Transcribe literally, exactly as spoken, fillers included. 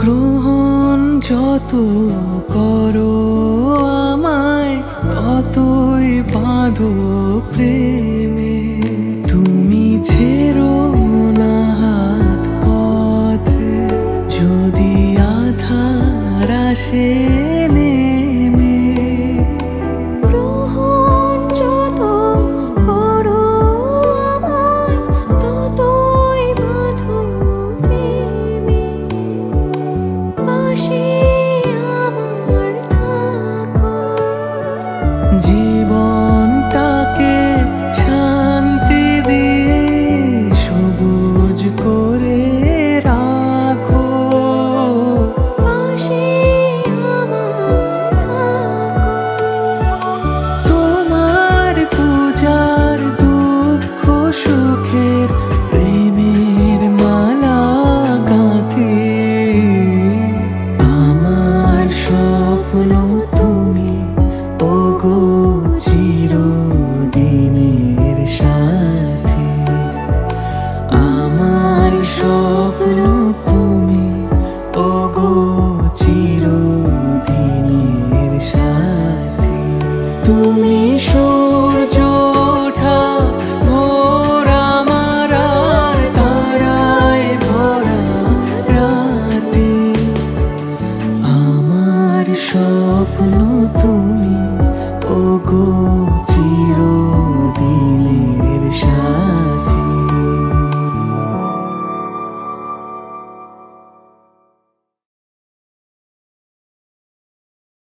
গ্রহণ যত করো আমায় ততই বাঁধো প্রেমে। তুমি ছেড়ো না হাত পথে যদি আধার আসে নেমে। গ্রহণ যত করো আমায় ততই বাঁধো প্রেমে। পাশে আমার থাকো জীবনটাকে শান্তি দিয়ে সবুজ করে রাখো। পাশে আমার থাকো তোমার পূজার দুঃখ সুখের প্রেমের মালা গাঁথে। আমার স্বপ্ন তুমি ওগো চিরদিনের সাথী। আমার স্বপ্ন তুমি ওগো চিরদিনের সাথী। তুমি সূর্য ওঠা ভোর আমার আর তারায় ভরা রাতে। আমার স্বপ্ন তুমি ওগো।